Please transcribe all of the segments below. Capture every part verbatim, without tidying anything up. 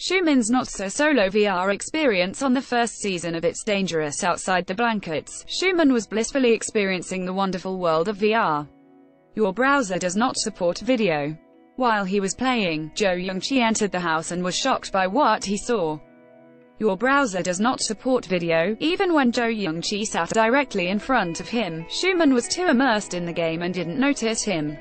Xiumin's not-so-solo V R experience on the first season of It's Dangerous Outside the Blankets, Xiumin was blissfully experiencing the wonderful world of V R. Your browser does not support video. While he was playing, Jo Young-chi entered the house and was shocked by what he saw. Your browser does not support video. Even when Jo Young-chi sat directly in front of him, Xiumin was too immersed in the game and didn't notice him.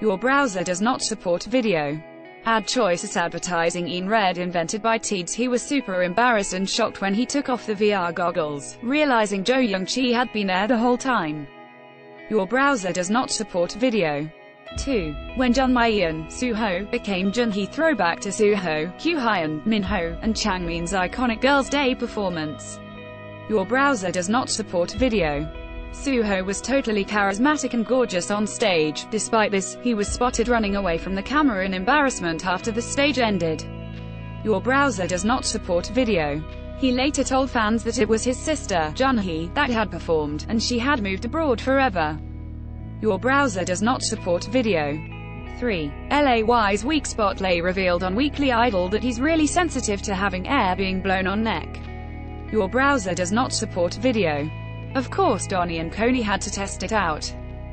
Your browser does not support video. Ad choices advertising in red invented by Teads. He was super embarrassed and shocked when he took off the V R goggles, realizing Jo Young-chi had been there the whole time. Your browser does not support video. two. When Jung Myeong Su Ho became Junhee, throwback to Suho, Kyuhyun, Minho, and Changmin's iconic Girls' Day performance. Your browser does not support video. Suho was totally charismatic and gorgeous on stage. Despite this, he was spotted running away from the camera in embarrassment after the stage ended. Your browser does not support video. He later told fans that it was his sister, Junhee, that had performed, and she had moved abroad forever. Your browser does not support video. three. LAY's weak spot. LAY revealed on Weekly Idol that he's really sensitive to having air being blown on neck. Your browser does not support video. Of course, Donnie and Coney had to test it out.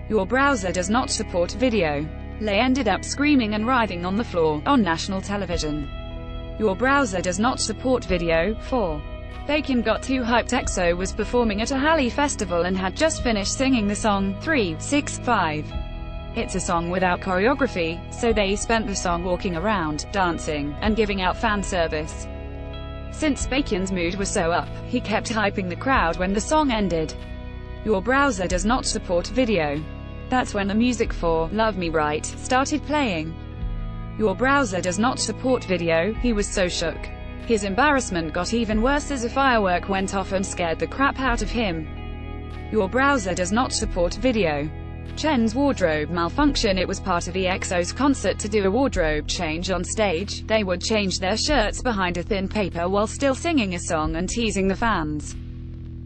Your browser does not support video. LAY ended up screaming and writhing on the floor, on national television. Your browser does not support video. four. Baekhyun got too hyped. EXO was performing at a Hallyu festival and had just finished singing the song, three six five. It's a song without choreography, so they spent the song walking around, dancing, and giving out fan service. Since Baekhyun's mood was so up, he kept hyping the crowd when the song ended. Your browser does not support video. That's when the music for Love Me Right started playing. Your browser does not support video. He was so shook. His embarrassment got even worse as a firework went off and scared the crap out of him. Your browser does not support video. Chen's wardrobe malfunction. It was part of EXO's concert to do a wardrobe change on stage. They would change their shirts behind a thin paper while still singing a song and teasing the fans.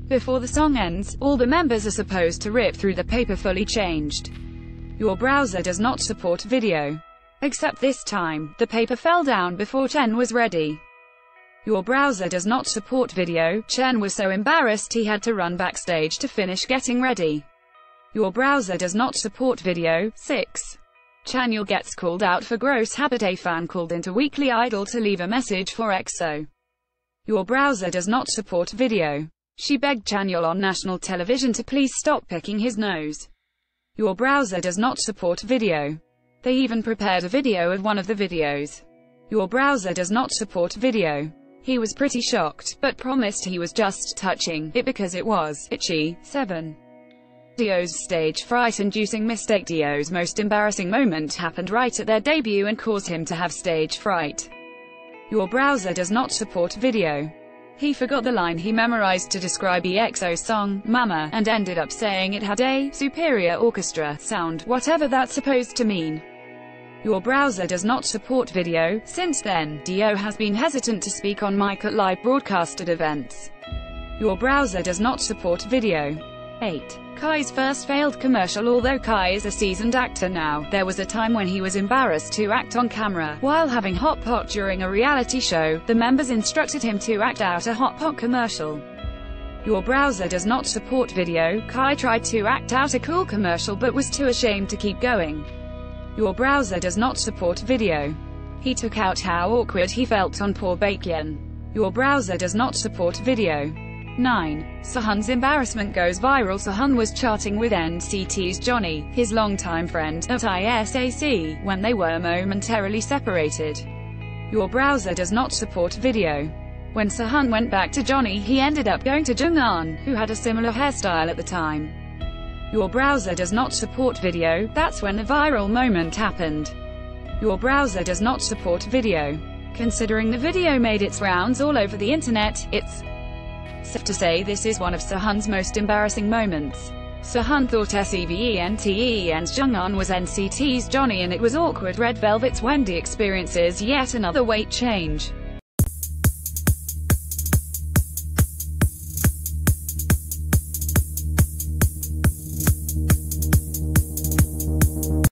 Before the song ends, all the members are supposed to rip through the paper fully changed. Your browser does not support video. Except this time, the paper fell down before Chen was ready. Your browser does not support video. Chen was so embarrassed he had to run backstage to finish getting ready. Your browser does not support video. six. Chanyeol gets called out for gross habit. A fan called into Weekly Idol to leave a message for EXO. Your browser does not support video. She begged Chanyeol on national television to please stop picking his nose. Your browser does not support video. They even prepared a video of one of the videos. Your browser does not support video. He was pretty shocked, but promised he was just touching it because it was itchy. seven. D O's stage fright-inducing mistake. D O's most embarrassing moment happened right at their debut and caused him to have stage fright. Your browser does not support video. He forgot the line he memorized to describe EXO's song, Mama, and ended up saying it had a superior orchestra sound, whatever that's supposed to mean. Your browser does not support video. Since then, D O has been hesitant to speak on mic at live broadcasted events. Your browser does not support video. eight. Kai's first failed commercial. Although Kai is a seasoned actor now, there was a time when he was embarrassed to act on camera. While having hot pot during a reality show, the members instructed him to act out a hot pot commercial. Your browser does not support video. Kai tried to act out a cool commercial but was too ashamed to keep going. Your browser does not support video. He took out how awkward he felt on poor Baekhyun. Your browser does not support video. nine. Sehun's embarrassment goes viral. Sehun was chatting with N C T's Johnny, his longtime friend, at I S A C, when they were momentarily separated. Your browser does not support video. When Sehun went back to Johnny, he ended up going to Jung An, who had a similar hairstyle at the time. Your browser does not support video. That's when the viral moment happened. Your browser does not support video. Considering the video made its rounds all over the internet, it's safe to say this is one of Sehun's most embarrassing moments. Sehun thought Sevente and Jung An was N C T's Johnny and it was awkward. Red Velvet's Wendy experiences yet another weight change.